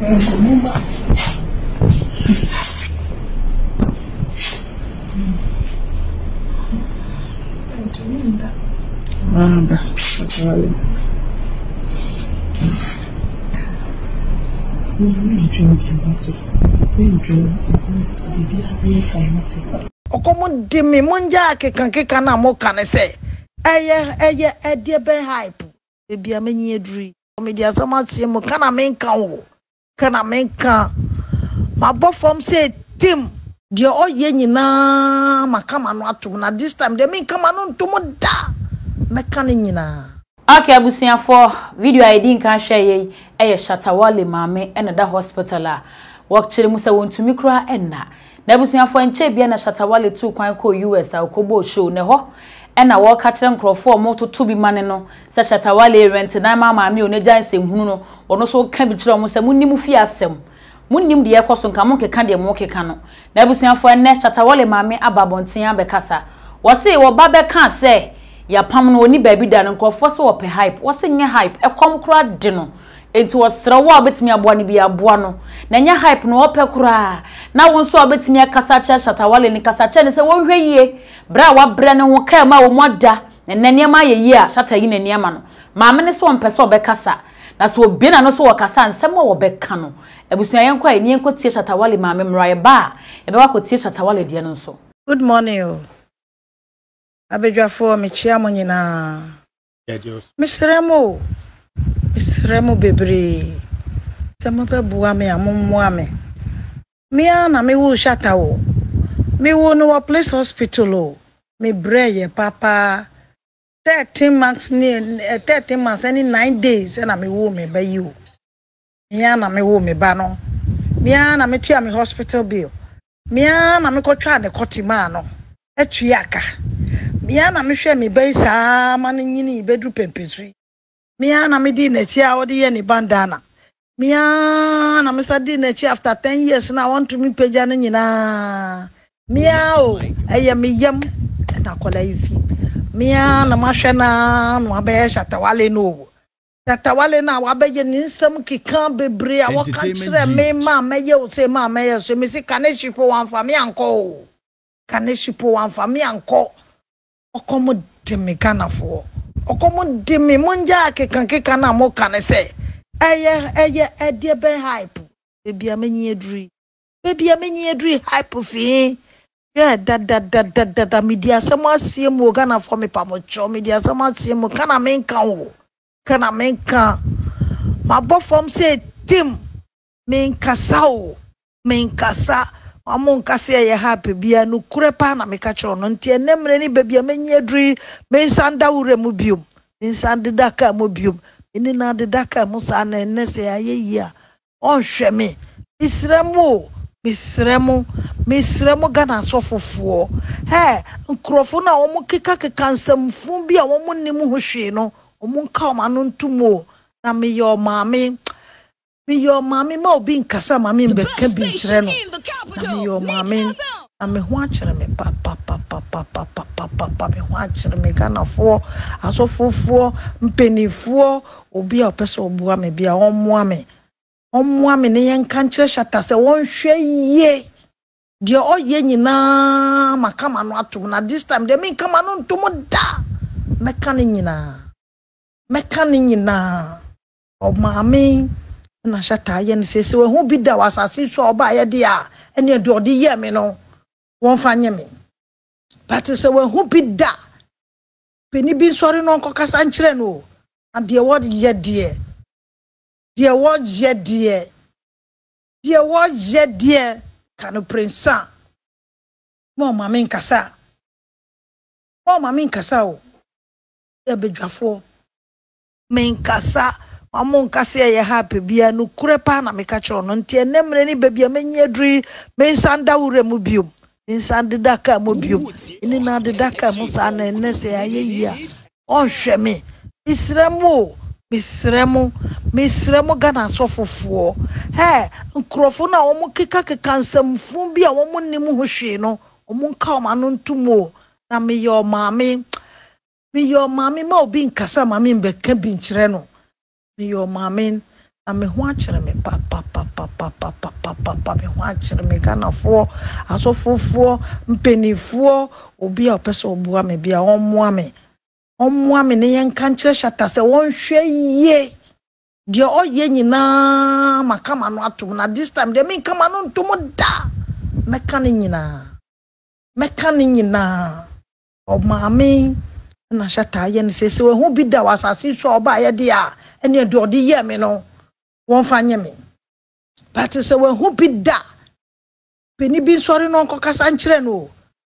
I'm going to go to the house. Dear, oh, ye na makama no atum na this time. They mean come on to moda mekanina. Okay, abusian for video I didn't can share ye. Aye, Shatta Wale mame another hospitaler. Walk chile musa won to mikra enna. Nebusian for enche biana Shatta Wale too kwanko US or Kobo show neho. And I walk at them for motor to be maneno, such Shatta Wale rent and I'm my meal neja sem huno, or no so can be tramos and munimufiasem. Munim de Ecoson Camonke Candy Moke Cano. Nebusian for a nest at Wale Mammy Ababontia Becassa. Was say, or Baba can't say. Ya Pamno ni baby down and call for so up a hype. Was in your hype, a comcrad dinner. It was Rawa bit me a bonny be a buono. Nanya hype no upper cra. Now one saw bit me a Cassacha Shatta Wale and Cassacha and say, oh, ye. Brawa Brennan will care my mother. And Nanya my year, Shatta in a Yaman. Mamma is one person Becassa. That's what been and also a Cassan, some more Beccano. A Busayan quite near could teach at a wally, my memory bar. A bar could teach at a wally, dear. So good morning. I beg you for me, Chiamonina. Mr. Remo, Mr. Remo Bibri. Some of the Buame among Wame. Me and me will shut out. Me will know a place hospital. Me bray, papa. 13 months near 13 months and in 9 days, and I'm a woman by you. Miana me woman, Bano. Miana me tia me hospital bill. Miana me cotra de cotimano. Etriaca. Miana me share me base a man in bedroom pempistry. Miana me dinner chia or the any bandana. Miana Mr. Dinner chia after 10 years and I want to me pejanina. Meow, I am me yum and I call a fee. Mia na mashana no abe Shatta Wale no Shatta Wale na wabeje ninsam kikan bebre a waka kire me ma meye o se ma meye so me si kaneshipo wan fa me anko kaneshipo wan fa me anko okomo de me kanafo okomo de me monja kekanka na mo kanese eye ede be hype bebia menyi edri hype fi. Yeah, that media someone see more Ghana for me pamocho media someone see more can I make my boy from say Tim main kasa among kasa ya happy bia no kurepa na me catch on ntia nemre ni baby amenye adri me sanda wure mubium me sanda daka mubium ni na de daka musa na nese ayeya on hweme isramo Miss Remo Gana so for hey, Crofuna omu kikake kansem fumbia woman nimushino, omun come and two more. Na me your mammy mo being Casama mean became Bisreno. Me your mammy, and me watching me papa, me watching me Gana four, as of 4 penny 4, or be a person buame, be a own. Omwame ne yankanche Shatta se wonhwe ye de oye nyina makama no atom na this time they mean come on to moda mekane nyina omame na Shatta ye ne sese we ho bida wasase so oba ye de a ene de odi ye me no wonfa nye me but se we ho bida peni bi sori no nkokasa nkyere no and the word ye de Dear, what, dear, can you prince? Mama, mean Cassa. There be Jaffo. Mean Cassa, among Cassia, you happy, be a no crepan, and me catch on until name any baby, a many a dream, may sanda ure mubium, in sand daka mubium, in another daka musan and Nessie, yeah, on shame. It's Remo. Miss Remo Gana so for hey, Crofuna omu kikake kansem fumbia woman nimushino, omun come and two more. Na me your mammy mo being Casama mean became Bincheno. Me your mammy, and me watching me papa. actually make an afford. I saw for penny four will be a person who may be a home woman. Home woman, a young country shatter, say one share ye. Dear, oh, ye na, ma come and not to at this time. They may come on to Moda. Mecanina. Mecanina. Oh, mammy. Na Shatta yen says, well, who be that was as he saw by a dear, and your door, dear me no, won't find me. But I say, well, who be that? Penny been sorry, no, cocas and children,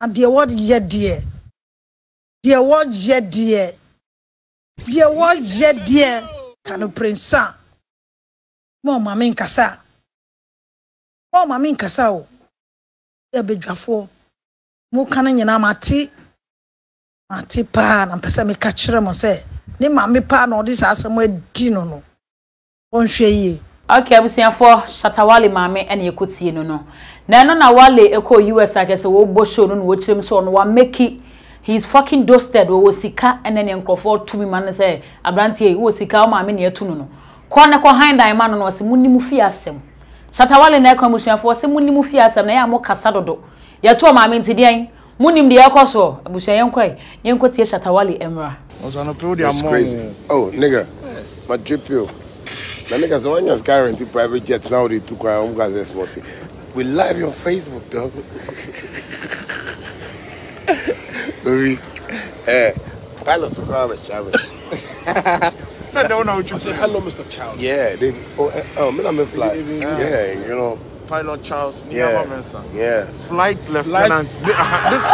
and dear what yet, dear. Dear what yet, dear. Dear what yet, dear. Cano Prince. Mamma mean Cassa. Mamma mean Cassao. There be Jaffo. More cannon and amati. Mati pan and pesa me catcher must say. Name mammy pan or this as somewhere dino no. Won't she? Okay, I was saying for Shatta Wale, mammy, and you could see no no. Nana Wale echo US, I guess, a old bush on which him so on one make it. He's fucking dusted or sika and then uncle for 2 man say, Abranti, who was sika, mammy near Tuno. Corner behind Diamond was a munimufiasem. Shatta Wale and I come for some munimufiasem, and I am more casado. You're 2 mammy today. Munim de Akoso, Bushayanque, Yankotia Shatta Wale Emra. Was on a podium crazy. Oh, nigga, but drip you. The niggas on your guarantee private jets now they took our own guys and sporty. We live on Facebook, dog. Pilot's a private channel. I don't know what you say. Hello, Mr. Charles. Yeah, they. Oh, I'm a fly. Yeah, you know. Pilot Charles, yeah, yeah. Flight Lieutenant. This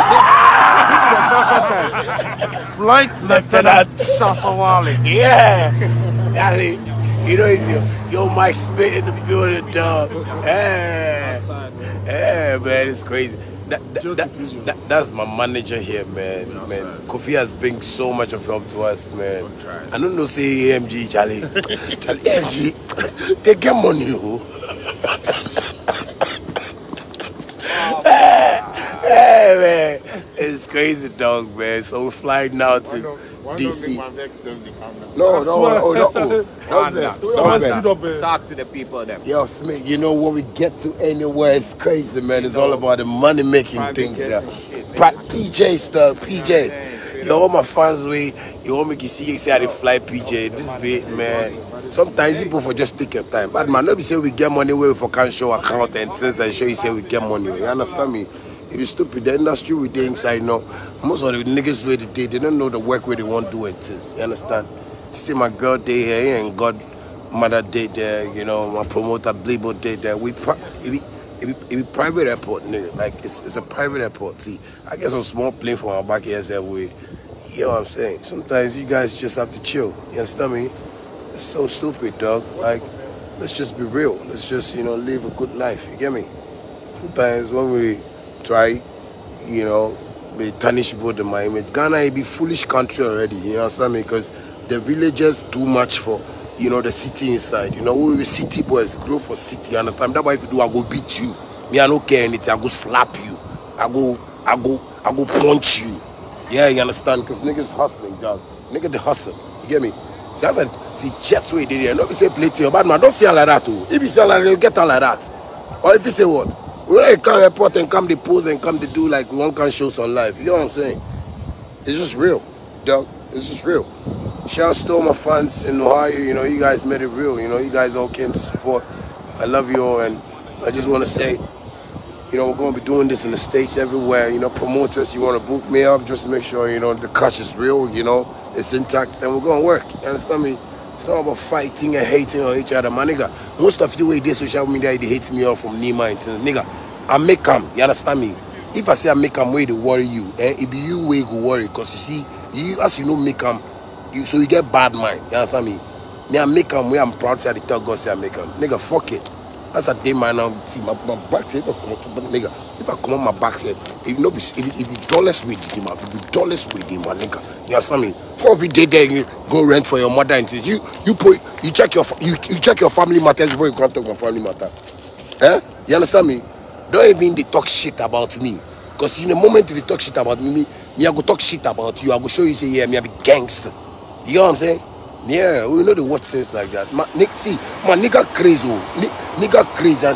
Flight Lieutenant Shatta Wale. Yeah, Charlie. You know it's your mic spit in the building, dog. Yeah, yeah, man, it's crazy. That's my manager here, man. Man, Kofi has been so much of help to us, man. I don't know, say AMG, Charlie. Charlie, AMG, they get money, who? Hey, man, it's crazy, dog, man. So we're flying now to DC. No, talk to the people then. Yo, Smith, you know when we get to anywhere, it's crazy, man. It's all about the money making things there. PJ stuff, PJs. Yo, all my fans, you all make you see how they fly PJ. This bit, man. Sometimes people for just take your time. But man, nobody say we get money away for can't show account and things and show you say we get money. You understand me? It is stupid. The industry we did inside now, most of the niggas where they did, they don't know the work where they want to do and things. You understand? See my girl day here and godmother day there, you know, my promoter Blebo day there. It be private airport, nigga. Like it's a private airport. See, I guess on small plane from our back here everywhere. You know what I'm saying? Sometimes you guys just have to chill. You understand me? It's so stupid, dog. Like, let's just be real. Let's just, you know, live a good life. You get me? Sometimes when we try, you know, we tarnish both of my image. Ghana is a foolish country already, you understand me? Because the villagers do much for, you know, the city inside. You know, we city boys grow for city, you understand? That's why if you do, I go beat you. Me, I don't care anything. I go slap you. I go punch you. Yeah, you understand? Because niggas hustling, dog. Nigga the hustle. You get me? See, I said, see, jets way did it. Nobody say play to your bad man. Don't say all like that, too. If you say all like that, you get all like that. Or if you say what? We don't come report and come to pose and come to do like one can show some life. You know what I'm saying? It's just real, dog. It's just real. Shout out to all my fans in Ohio. You know, you guys made it real. You know, you guys all came to support. I love you all, and I just want to say, you know, we're going to be doing this in the States everywhere. You know, promoters, you want to book me up, just to make sure, you know, the cash is real, you know, it's intact, and we're going to work. You understand me? It's not about fighting and hating on each other, my nigga. Most of you with this social media, they hate me all from Nima and things. Nigga, I make them. You understand me? If I say I make them, way they worry you. Eh? It be you way go worry. Because you see, you, as you know, make them, so you get bad mind. You understand me? Now I make them, way I'm proud to tell God say I make them. Nigga, fuck it. That's a day, man. See, my back said, nigga, if I come on my back said, if you dollars with him, if you dollars with him, my nigga, you understand me? For every day there, you go rent for your mother and things. You check your family matters before you come talk about family matter. Eh? You understand me? Don't even they talk shit about me, cause in the moment they talk shit about me I go talk shit about you. I go show you say yeah, me I be gangster. You know what I'm saying? Yeah, we know the watch things like that. See, my nigga crazy. Nigga crazy.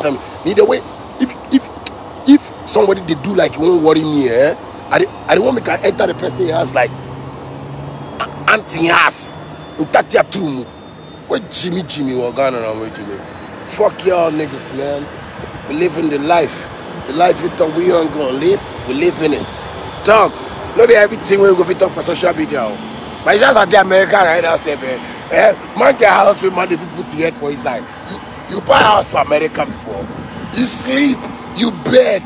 Either way, if somebody they do like won't worry me, eh? I don't want me to enter the person's house like auntie ass in Tatia Trumu. What Jimmy Wagana and Jimmy? Fuck y'all niggas, man. We live in the life. The life you thought we aren't gonna live, we live in it. Talk. Not be everything we go fit talk for social media. But it's just that the American right now say, man, man get house with man if you put the head for his side. You buy a house for America before. You sleep, you bed.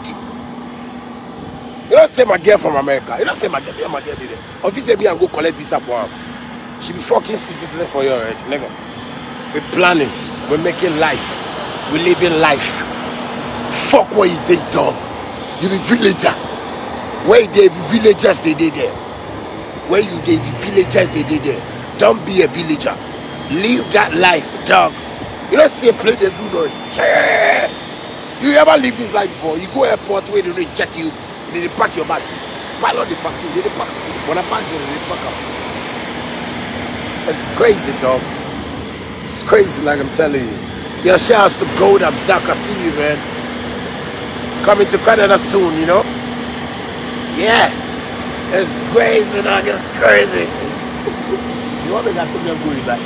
You don't say my girl from America. You don't say my girl did it. Obviously, me I go collect visa for her. She be fucking citizen for you already, nigga. We planning, we making life, we living life. Fuck what you think, dog. You be villager. Where they be villagers, they did there. Where you they be villagers, they did there. Don't be a villager. Live that life, dog. You don't see a play the do noise. Yeah. You ever live this life before? You go airport where they don't check you. They pack your bags. Pilot the taxi. They pack. When I punch you, they pack up. It's crazy, dog. It's crazy, like I'm telling you. Your shouts to gold. I'm Zach. I see you, man. Coming to Canada soon, you know? Yeah. It's crazy, dog. It's crazy. You want me to take them go inside?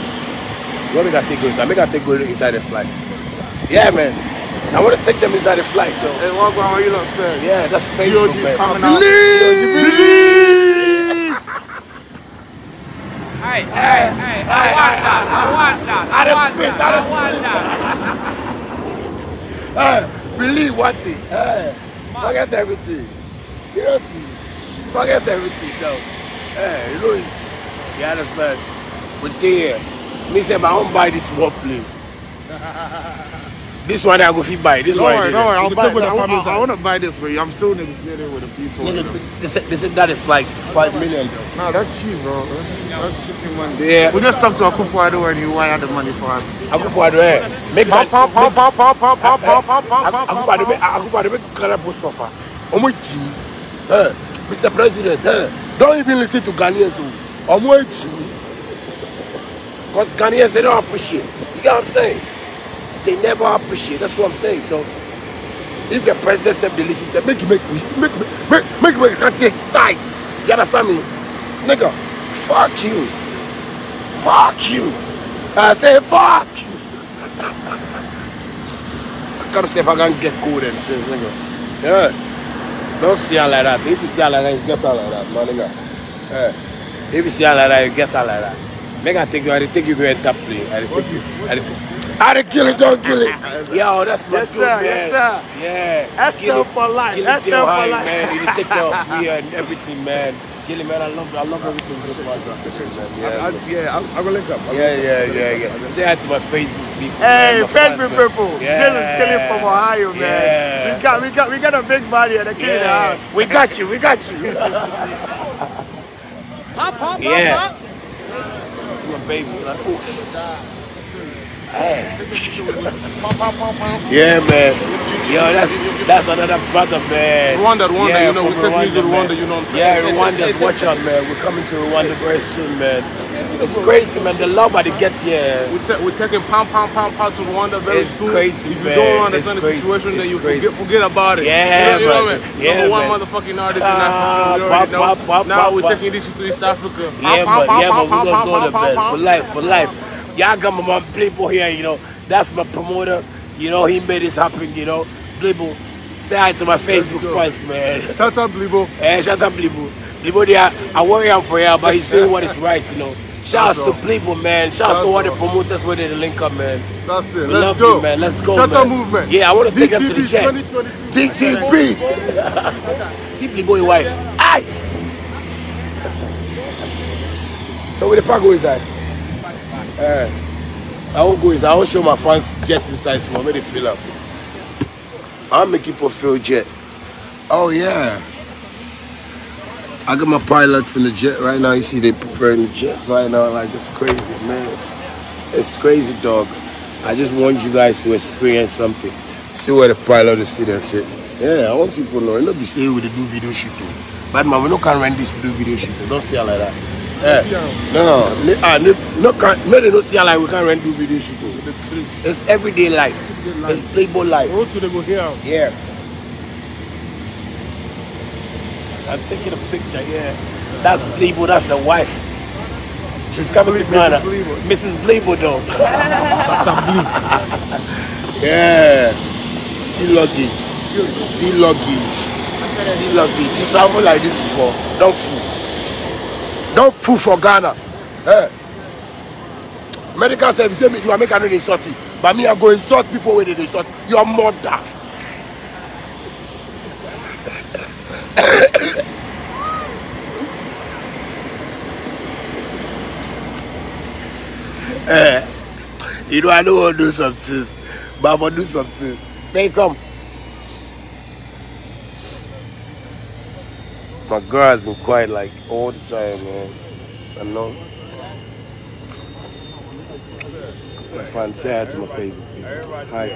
You want me to take go inside? Make I take go inside the flight. Yeah, man. I want to take them inside the flight, though. Hey, what are you not saying? Yeah, that's Facebook, man. Coming out. Believe! Hey! Believe what it. Hey, forget everything. You know, forget everything now. Hey, you know it's, you understand? But there, me say I won't buy this one plane. This one I go fit buy. This one. Don't worry. I'll buy. I want to buy this for you. I'm still negotiating with the people. No, they said that is like 5 million. No, that's cheap, bro. That's cheap money. Yeah. We just talked to Akufo-Addo and he wired the money for us. Akufo-Addo, eh? Make that. Akufo-Addo, make Ghana suffer. Omoji, Mr. President, don't even listen to Ghanaians. Omoji, because Ghanaians they don't appreciate. You get what I'm saying? They never appreciate. That's what I'm saying. So, if the president said, they listen, said, make take tight. You understand me? Nigga, fuck you. Fuck you. I say, fuck you. I can't say if I can get cold and say, nigga. Yeah. Don't see her like that. If you see her like that, you get her like that, man, nigga. Yeah. If you see her like that, you get her like that. Make her take you, I take you to enter play. I kill it, don't kill it. Yo, that's my dude, man. Yes, sir. Yeah. That's so for life. That's so for life, man. You take care of me and everything, man. Kill it, man. I love everything. Yeah, I'm gonna link up. Yeah. Say hi to my Facebook people. Hey, Facebook people. Yeah. Kill it from Ohio, man. We got a big body and a kid in the house. We got you. Pop. Yeah. That's my baby. Like, oh shit. Yeah, man. Yo, that's another brother, man. Rwanda, yeah, you know, we take you to Rwanda, you know what I'm saying? Yeah, Rwanda's watch out, man. We're coming to Rwanda very soon, man. It's crazy, man. The love that it gets here. We're taking pound to Rwanda very soon. It's crazy, man. If you don't understand the situation, then you forget about it. Yeah, you know what I mean? Yeah, one motherfucking artist in Africa. Now we're taking this to East Africa. Yeah, man. We're gonna go to bed for life. Y'all got my man Blebo here, you know. That's my promoter. You know, he made this happen, you know. Blebo, say hi to my Facebook first, man. Shout out Blebo. Yeah, shout out Blebo. Blebo there, I worry him for y'all, but he's doing what is right, you know. Shouts to Blebo, man. Shouts to all the promoters where they link up, man. That's it. Let's go. Man. Let's go, man. Shut up movement. Yeah, I want to take them to the chat. DTP. See Blebo, your wife. Aye. So where the park is at? I won't go inside. I won't show my fans jet inside so make they feel up. I'll make people feel jet. Oh yeah. I got my pilots in the jet right now. You see they preparing the jets right now. Like it's crazy, man. It's crazy, dog. I just want you guys to experience something. See where the pilot is sitting and shit. Yeah, I want people to know. It'll be saying we do video shooting. But man, we no can rent this to do video shooting. Don't say it like that. Yeah. No, they don't see how like we can't rent do video shooting. It's everyday life. It's Blebo life. Road to the go here. Yeah. I'm taking a picture. Yeah. That's Blebo. That's the wife. She's coming to Ghana. Mrs. Blebo though. Yeah. Sea luggage. Sea luggage. Sea luggage. You travel like this before. Don't fool. Don't fool for Ghana. Hey. Medical service, you are making an insult. But me, I go insult people with the insult. You are more dark. You know, I don't want to do some things, but I'm going to do some things. Hey, come. My girl has been quiet like all the time, man. I know. My friend, say hi to my Facebook. Hi.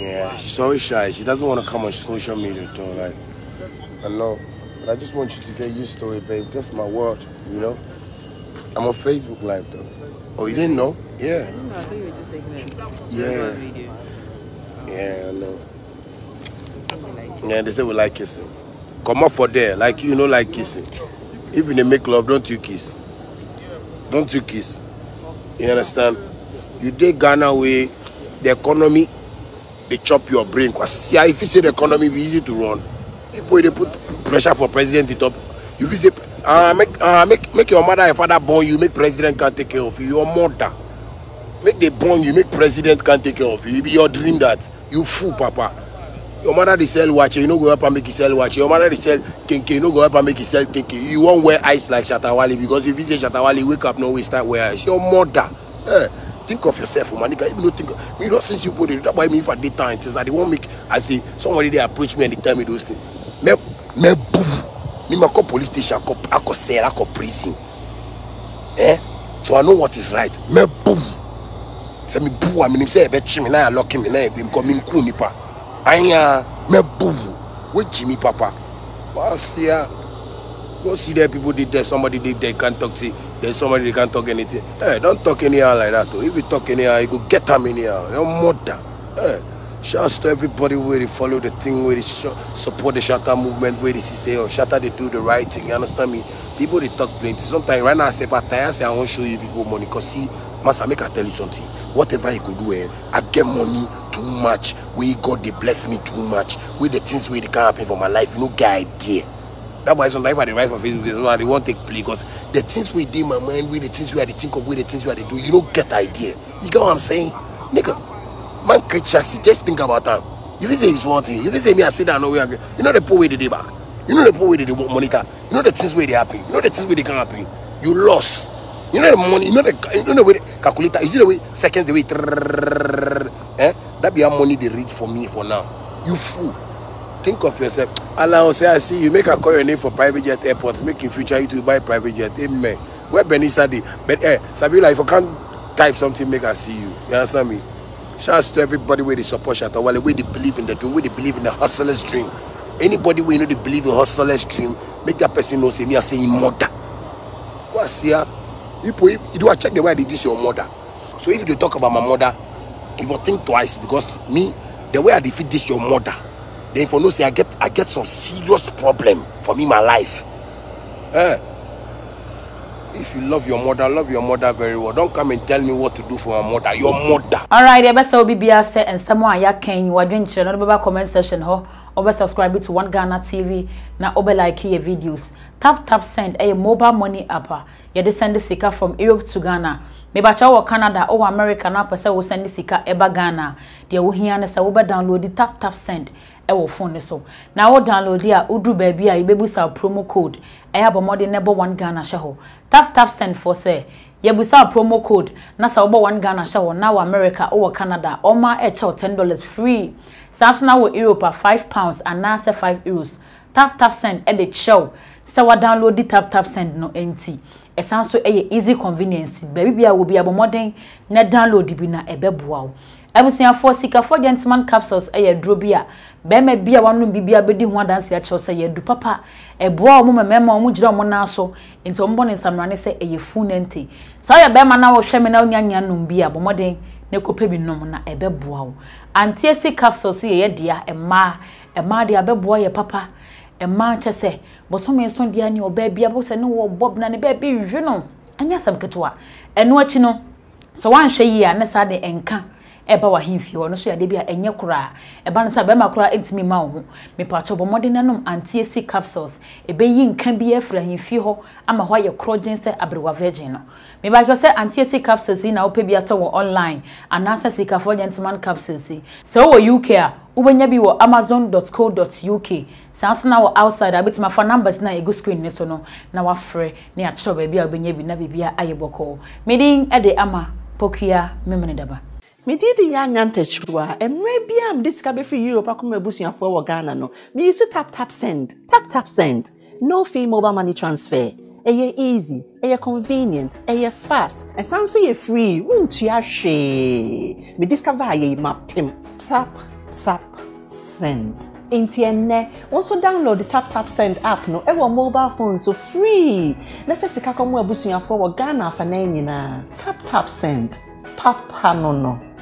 Yeah, she's so shy. She doesn't want to come on social media though. Like, I know. But I just want you to get used to it, babe. That's my world, you know? I'm on Facebook Live, though. Oh, you didn't know? Yeah. I didn't know. I thought you were just ignorant. Yeah. Yeah, I know. Yeah, they say we like kissing. Come up for there. Like, you know, like kissing. Even they make love, don't you kiss. Don't you kiss. You understand? You take Ghana away, the economy, they chop your brain. See, if you say the economy be easy to run, people they put pressure for president to top. If you say make your mother and father born you, make president can't take care of you. Your mother make they born you, make president can't take care of you. It be your dream that you fool, papa. Your mother they sell watch, you no go help and make you sell watch. Your mother they sell kinky, you no go help and make you sell kinky. You won't wear ice like Shatta Wale, because if you say Shatta Wale, wake up now we start wear ice. Your mother. Hey, think of yourself, man. You don't think of, you know, since you put it, that why me for data and things that they won't make. I see somebody they approach me and they tell me those things. Me boo. Me call police station, I call cell, I call prison. Eh? So I know what is right. Me boo. Say me boo. I mean him say bet me now lock him now because me cool nipa. Anya me boo. Wait Jimmy Papa. Boss yeah. Go see there people did there, somebody did there, can't talk, see. There's somebody they can't talk anything. Hey, don't talk anyhow like that. Though. If you talk anyhow, you go get them anyhow. Your mother. Hey, shouts to everybody where they follow the thing, where they support the Shatta movement, where they say, oh, Shatta, they do the right thing. You understand me? People, they talk plenty. Sometimes, right now, I say, if I tire, I won't show you people money. Because, see, Master, make I tell you something. Whatever you could do, I get money too much. Where God, they bless me too much. Where the things where they can't happen for my life, you no get idea. That's why sometimes I write for Facebook, they won't take play because the things we do in my mind, with the things we had to think of, with the things we had to do, you don't get idea. You get what I'm saying? Nigga, man, just think about that. If you say it's one thing, if you say me, I sit down, no way, you know the poor way they do back. You know the poor way they won't monitor. You know the things where they happen. You know the things where they can't happen. You lost. You know the money, you know the way the calculator, you see the way seconds, the way, eh? That be how money they reach for me for now. You fool. Think of yourself. Allah will say, I see you make a call your name for private jet airports. Make in future you to buy private jet. Amen. Where Benisadi? But eh, Sabila, if I can't type something, make I see you. You understand me? Shouts to everybody where they support Shatta Wale, where they believe in the dream, where they believe in the hustler's dream. Anybody where you know they believe in hustler's dream, make that person know say me I say him mother. What's here? You do a check the way they do your mother. So if you talk about my mother, you will think twice because me, the way I defeat this your mother. Then for no say I get some serious problem for me my life. Eh? If you love your mother very well. Don't come and tell me what to do for my mother. Your mother. Alright, I best will be said and someone ya can you are doing another comment section ho over subscribe to One Ghana TV na over like your videos. Tap send a mobile money app. You de send the sika from Europe to Ghana. Maybe chawo Canada or America na person will send the sika eba Ghana. They will hear and say over download the tap send. Ewo phone so na wo download ya udu baby ya ibebusa promo code eya bomode nebo One Ghana shaho tap send for say yebusa promo code na sa obo One Ghana shaho na wo America o wo Canada oma e cho $10 free na wo Europa £5 and na se €5 tap send e de show sa wa download the tap send no enti e sounds so e easy convenience baby bia wo bia bomode na download bi na ebeboa wo Ebusia for sika for gentleman capsules a drobia. Beme bia wanu bibia bedi ho adanse a chose ye du papa. Eboa omo mema omo jira omo na so. Nti omo bon nsamrane se eye fun nte. Sa ye bema na wo hweme na onya nyanum bia bomoden Nekope bi nom na ebeboa wo. Antie si capsules ye dia e ma dia beboa ye papa. E ma che se bosom ye son dia ni obabia bo se ne wo bob na ne be bi hwe no. Anya sam ketewa. Eno achi no. So wan hwe ye na sa de enka eba wa hinfi wo no so ya de bia enye kura. Eba no sa be makura entimi ma wo ho. Me pa cho bo modern nanom antie si capsules. Ebe yi nka bi afra hinfi ho ama ho ye krogen se abrewa virgin no. Me ba kyo se antie si capsules na wo pe bia to wo online. Anasa si ka for gentleman capsules. So wo UK a ubenya bi wo amazon.co.uk. Sanso na wo outside abit ma for numbers na ego screen ne so no na wa frɛ ne a cho ba bia ubenya bi na bibia ayebɔkɔ. Medin e de ama pokia memene daba. Me did the young antechua, and maybe I'm this cabby for Europe. I come a bush for Ghana. No, me used to tap tap send. No fee mobile money transfer. Aye, easy, aye, convenient, aye, fast, and sounds so free. Won't you she? Me discover ye my pimp. Tap tap send. Intienne also download the TapTap Send app no ever mobile phone so free. Na first ka come we busuya for Ghana for na TapTap Send. Papa no no.